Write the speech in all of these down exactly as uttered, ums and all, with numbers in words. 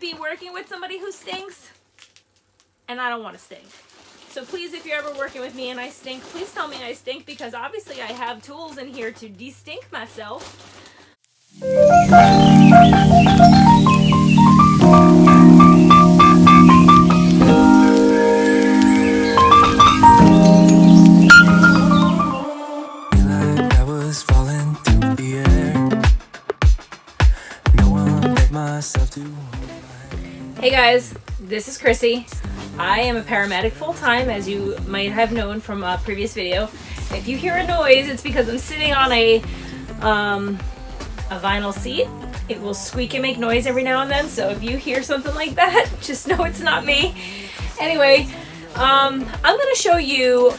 be working with somebody who stinks, and I don't want to stink. So please, if you're ever working with me and I stink, please tell me I stink, because obviously I have tools in here to de-stink myself. Hey guys, this is Chrissy. I am a paramedic full-time, as you might have known from a previous video. If you hear a noise, it's because I'm sitting on a um, a vinyl seat. It will squeak and make noise every now and then, so if you hear something like that, just know it's not me. Anyway, um, I'm gonna show you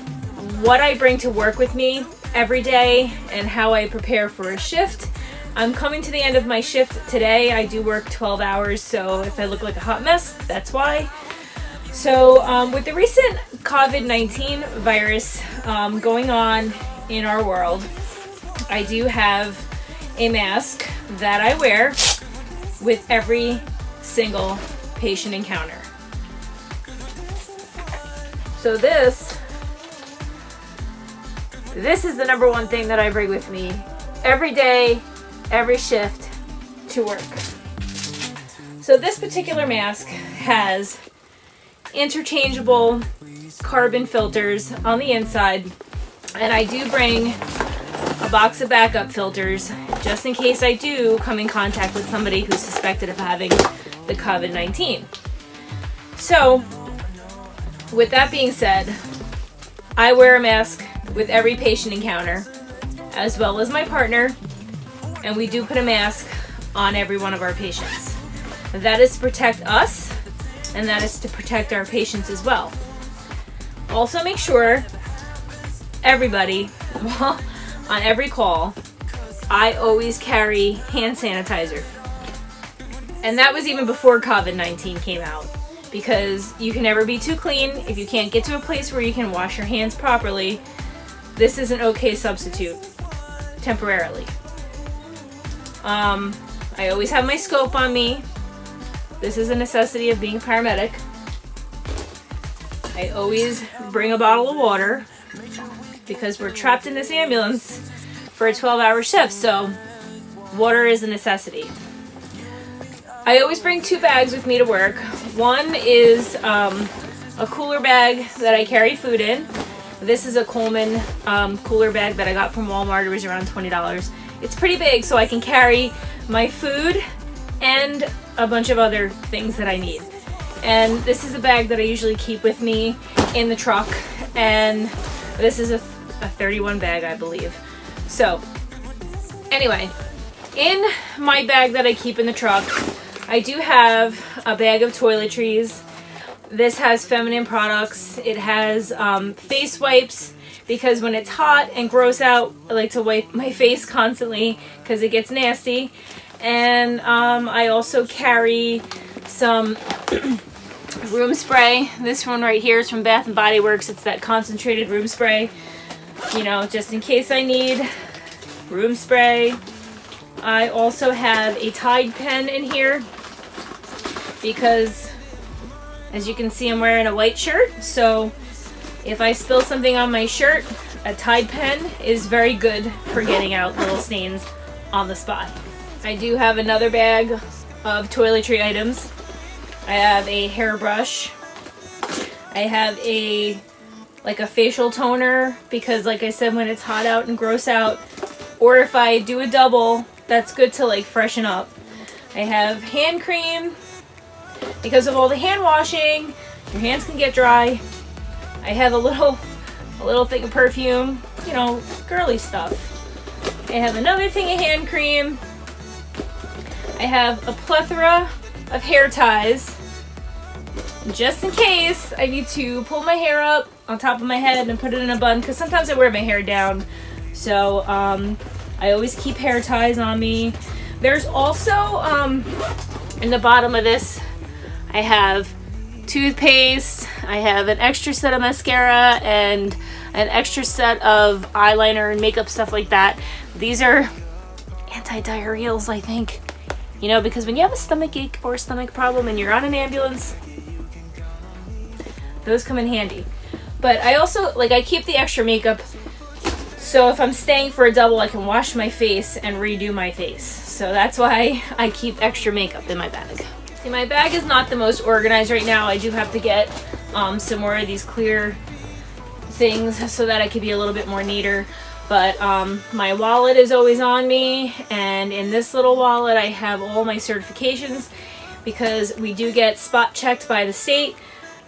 what I bring to work with me every day and how I prepare for a shift. I'm coming to the end of my shift today. I do work twelve hours, so if I look like a hot mess, that's why. So um, with the recent COVID nineteen virus um, going on in our world, I do have a mask that I wear with every single patient encounter. So this, this is the number one thing that I bring with me every day, every shift to work. So this particular mask has interchangeable carbon filters on the inside, and I do bring a box of backup filters just in case I do come in contact with somebody who's suspected of having the COVID nineteen. So with that being said, I wear a mask with every patient encounter, as well as my partner, and we do put a mask on every one of our patients. That is to protect us, and that is to protect our patients as well. Also, make sure everybody, on every call, I always carry hand sanitizer. And that was even before COVID nineteen came out, because you can never be too clean. If you can't get to a place where you can wash your hands properly, this is an okay substitute, temporarily. Um, I always have my scope on me. This is a necessity of being a paramedic. I always bring a bottle of water because we're trapped in this ambulance for a twelve hour shift, so water is a necessity. I always bring two bags with me to work. One is um, a cooler bag that I carry food in. This is a Coleman um, cooler bag that I got from Walmart. It was around twenty dollars. It's pretty big, so I can carry my food and a bunch of other things that I need. And this is a bag that I usually keep with me in the truck, and this is a, a thirty-one bag, I believe. So anyway, in my bag that I keep in the truck, I do have a bag of toiletries. This has feminine products. It has um, face wipes, because when it's hot and gross out, I like to wipe my face constantly because it gets nasty. And um, I also carry some room spray. This one right here is from Bath and Body Works. It's that concentrated room spray, you know, just in case I need room spray. I also have a Tide pen in here because, as you can see, I'm wearing a white shirt, so if I spill something on my shirt, a Tide pen is very good for getting out little stains on the spot. I do have another bag of toiletry items. I have a hairbrush. I have a like a facial toner, because like I said, when it's hot out and gross out, or if I do a double, that's good to like freshen up. I have hand cream, because of all the hand washing, your hands can get dry. I have a little, a little thing of perfume, you know, girly stuff. I have another thing of hand cream. I have a plethora of hair ties, just in case I need to pull my hair up on top of my head and put it in a bun, because sometimes I wear my hair down. So um, I always keep hair ties on me. There's also, um, in the bottom of this, I have toothpaste, I have an extra set of mascara and an extra set of eyeliner and makeup, stuff like that. These are anti-diarrheals, I think. You know, because when you have a stomach ache or a stomach problem and you're on an ambulance, those come in handy. But I also, like, I keep the extra makeup so if I'm staying for a double, I can wash my face and redo my face. So that's why I keep extra makeup in my bag. See, my bag is not the most organized right now. I do have to get um, some more of these clear things so that I could be a little bit more neater. But um, my wallet is always on me, and in this little wallet I have all my certifications because we do get spot checked by the state.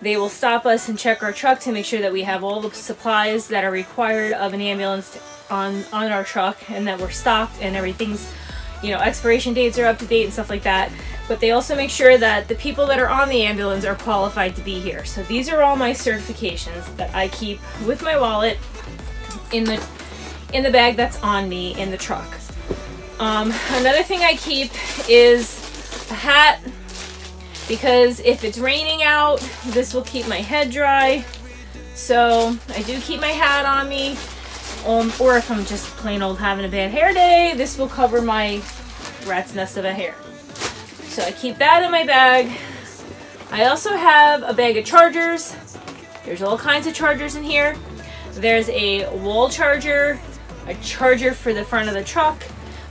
They will stop us and check our truck to make sure that we have all the supplies that are required of an ambulance on, on our truck, and that we're stocked and everything's, you know, expiration dates are up to date and stuff like that. But they also make sure that the people that are on the ambulance are qualified to be here. So these are all my certifications that I keep with my wallet in the in the bag that's on me in the truck. Um, another thing I keep is a hat, because if it's raining out, this will keep my head dry. So I do keep my hat on me. Um, or if I'm just plain old having a bad hair day, this will cover my rat's nest of a hair. So I keep that in my bag. I also have a bag of chargers. There's all kinds of chargers in here. There's a wall charger, a charger for the front of the truck.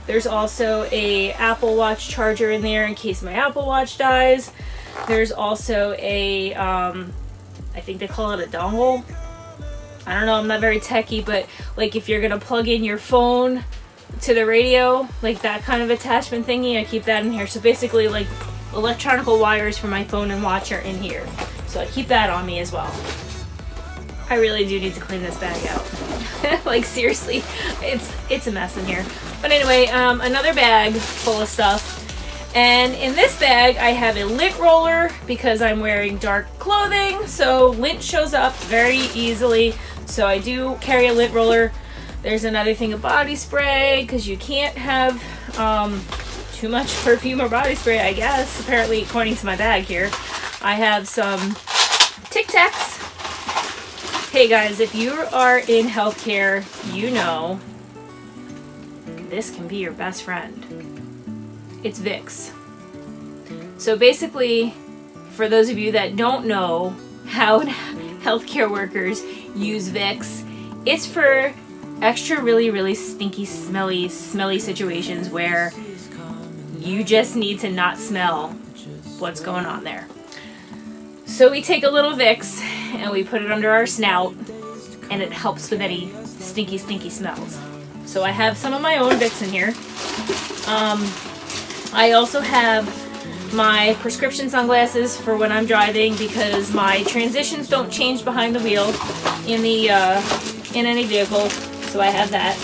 There's also a Apple Watch charger in there in case my Apple Watch dies. There's also a, um, I think they call it a dongle. I don't know, I'm not very techie, but like if you're gonna plug in your phone to the radio, like that kind of attachment thingy, I keep that in here. So basically like electronic wires for my phone and watch are in here. So I keep that on me as well. I really do need to clean this bag out. Like seriously, it's it's a mess in here. But anyway, um, another bag full of stuff. And in this bag, I have a lint roller because I'm wearing dark clothing, so lint shows up very easily. So I do carry a lint roller. There's another thing of body spray because you can't have um, too much perfume or body spray, I guess, apparently according to my bag here. I have some Tic Tacs. Hey guys, if you are in healthcare, you know this can be your best friend. It's Vicks. So basically, for those of you that don't know how healthcare workers use Vicks, it's for extra really, really stinky, smelly, smelly situations where you just need to not smell what's going on there. So we take a little Vicks and we put it under our snout, and it helps with any stinky, stinky smells. So I have some of my own Vicks in here. Um, I also have my prescription sunglasses for when I'm driving because my transitions don't change behind the wheel in the uh, in any vehicle, so I have that.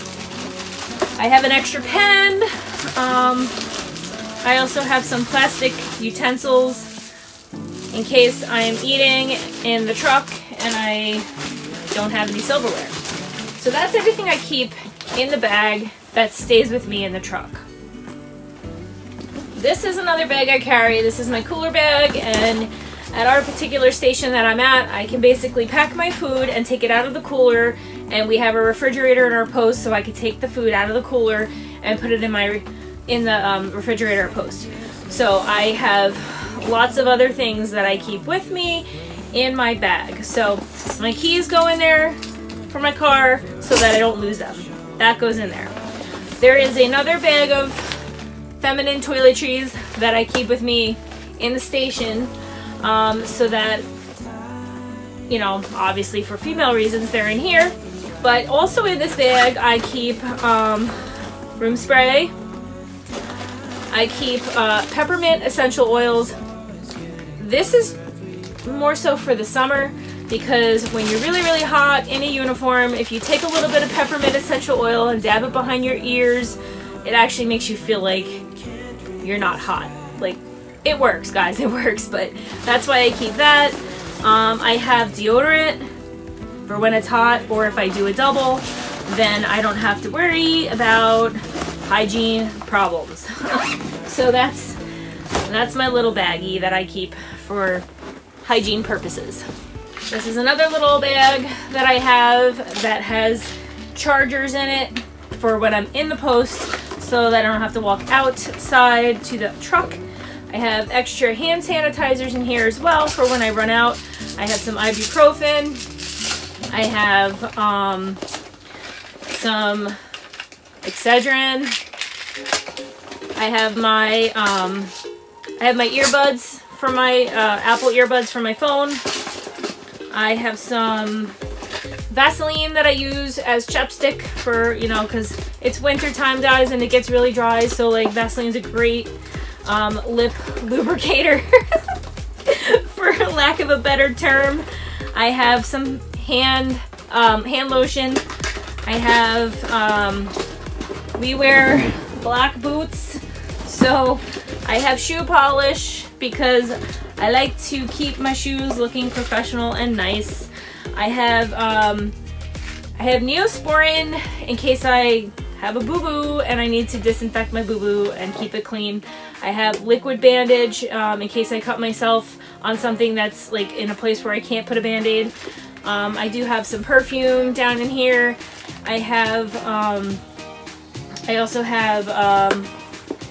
I have an extra pen. Um, I also have some plastic utensils in case I'm eating in the truck and I don't have any silverware. So that's everything I keep in the bag that stays with me in the truck. This is another bag I carry. This is my cooler bag, and at our particular station that I'm at, I can basically pack my food and take it out of the cooler, and we have a refrigerator in our post, so I can take the food out of the cooler and put it in my in the um, refrigerator post. So I have lots of other things that I keep with me in my bag. So my keys go in there for my car so that I don't lose them. That goes in there. There is another bag of feminine toiletries that I keep with me in the station um, so that, you know, obviously for female reasons they're in here. But also in this bag I keep um, room spray. I keep uh, peppermint essential oils. This is more so for the summer because when you're really, really hot in a uniform, if you take a little bit of peppermint essential oil and dab it behind your ears, it actually makes you feel like you're not hot. Like, it works, guys, it works, but that's why I keep that. Um, I have deodorant for when it's hot, or if I do a double, then I don't have to worry about hygiene problems. So that's that's my little baggie that I keep for hygiene purposes. This is another little bag that I have that has chargers in it for when I'm in the post so that I don't have to walk outside to the truck. I have extra hand sanitizers in here as well for when I run out. I have some ibuprofen. I have um, some Excedrin. I have my um, I have my earbuds for my uh, Apple earbuds for my phone. I have some Vaseline that I use as chapstick for, you know, because it's winter time, guys, and it gets really dry. So like Vaseline's a great um, lip lubricator, for lack of a better term. I have some hand um, hand lotion. I have um, we wear black boots, so I have shoe polish because I like to keep my shoes looking professional and nice. I have um, I have Neosporin in case I have a boo-boo and I need to disinfect my boo-boo and keep it clean. I have liquid bandage um, in case I cut myself on something that's like in a place where I can't put a band-aid. Um, I do have some perfume down in here. I have um, I also have um,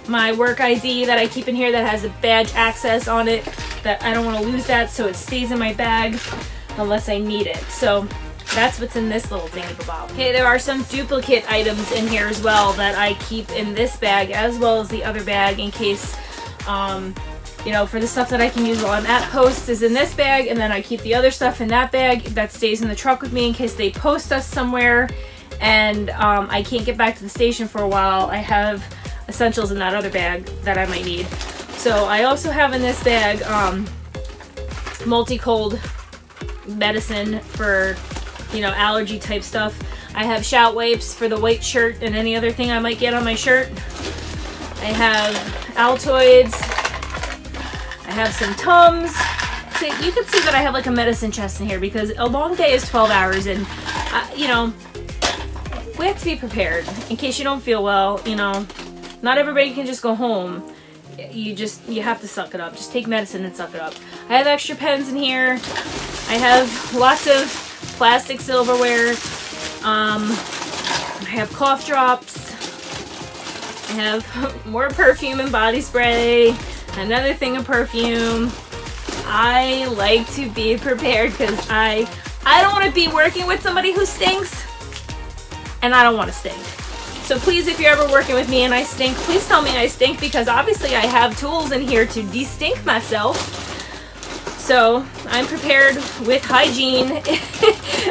my work I D that I keep in here that has a badge access on it, that I don't want to lose that, so it stays in my bag unless I need it. So that's what's in this little thingy bob. Okay, there are some duplicate items in here as well that I keep in this bag as well as the other bag in case, um, you know, for the stuff that I can use while I'm at post is in this bag, and then I keep the other stuff in that bag that stays in the truck with me in case they post us somewhere and um, I can't get back to the station for a while. I have essentials in that other bag that I might need. So I also have in this bag um, multi-cold medicine for, you know, allergy type stuff. I have shout wipes for the white shirt and any other thing I might get on my shirt. I have Altoids. I have some Tums. So you can see that I have like a medicine chest in here because a long day is twelve hours, and I, you know, we have to be prepared in case you don't feel well. You know, not everybody can just go home. You just, you have to suck it up. Just take medicine and suck it up. I have extra pens in here. I have lots of plastic silverware. Um, I have cough drops. I have more perfume and body spray. Another thing of perfume. I like to be prepared because I, I don't want to be working with somebody who stinks, and I don't want to stink. So please, if you're ever working with me and I stink, please tell me I stink, because obviously I have tools in here to de-stink myself. So I'm prepared with hygiene,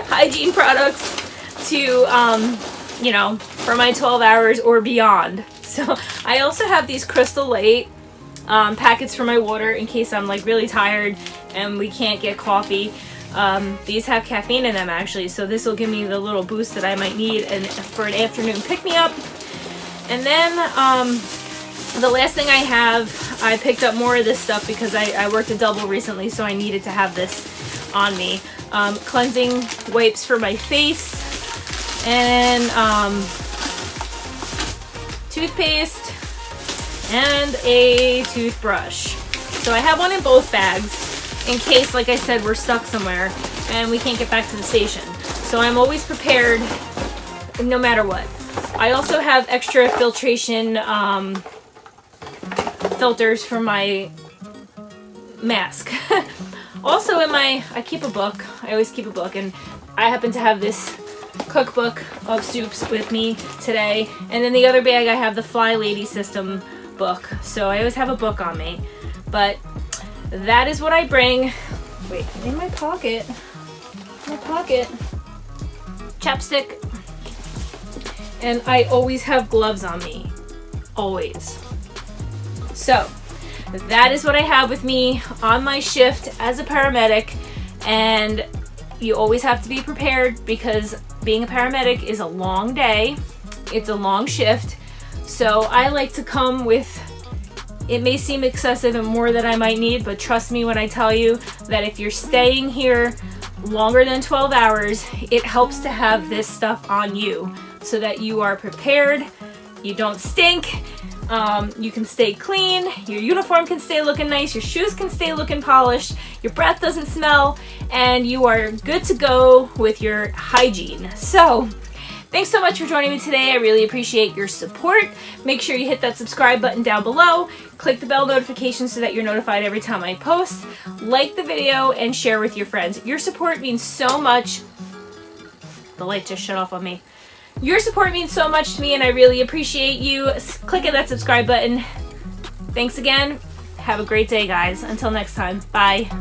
hygiene products to, um, you know, for my twelve hours or beyond. So I also have these Crystal Light um, packets for my water in case I'm like really tired and we can't get coffee. Um, these have caffeine in them actually, so this will give me the little boost that I might need and for an afternoon pick-me-up. And then um, the last thing I have, I picked up more of this stuff because I, I worked a double recently, so I needed to have this on me. Um, cleansing wipes for my face, and um, toothpaste, and a toothbrush. So I have one in both bags in case, like I said, we're stuck somewhere and we can't get back to the station. So I'm always prepared no matter what. I also have extra filtration um, filters for my mask. Also in my, I keep a book. I always keep a book, and I happen to have this cookbook of soups with me today. And in the other bag I have the Fly Lady System book. So I always have a book on me. But that is what I bring. Wait, in my pocket, my pocket, chapstick, and I always have gloves on me, always. So that is what I have with me on my shift as a paramedic, and you always have to be prepared because being a paramedic is a long day, it's a long shift, so I like to come with, it may seem excessive and more than I might need, but trust me when I tell you that if you're staying here longer than twelve hours, it helps to have this stuff on you so that you are prepared, you don't stink, um, you can stay clean, your uniform can stay looking nice, your shoes can stay looking polished, your breath doesn't smell, and you are good to go with your hygiene. So Thanks so much for joining me today. I really appreciate your support. Make sure you hit that subscribe button down below. Click the bell notification so that you're notified every time I post. Like the video and share with your friends. Your support means so much. The light just shut off on me. Your support means so much to me and I really appreciate you. Clicking that subscribe button. Thanks again. Have a great day, guys. Until next time. Bye.